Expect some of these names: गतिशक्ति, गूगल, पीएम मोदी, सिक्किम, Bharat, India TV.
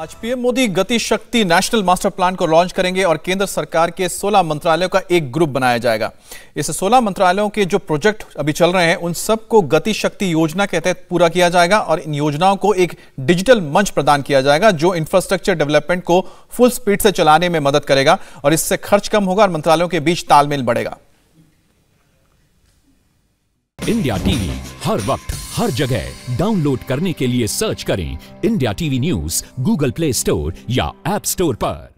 आज पीएम मोदी गतिशक्ति national master plan को launch करेंगे और केंद्र सरकार के 16 मंत्रालयों का एक ग्रुप बनाया जाएगा। इस 16 मंत्रालयों के जो प्रोजेक्ट अभी चल रहे हैं उन सबको गतिशक्ति योजना के तहत पूरा किया जाएगा और इन योजनाओं को एक डिजिटल मंच प्रदान किया जाएगा जो इंफ्रास्ट्रक्चर डेवलपमेंट को फुल स्पीड से चलाने में मदद करेगा और इससे खर्च कम होगा और मंत्रालयों के बीच तालमेल बढ़ेगा। इंडिया टीवी हर वक्त हर जगह डाउनलोड करने के लिए सर्च करें India TV news गूगल play store या ऐप स्टोर पर।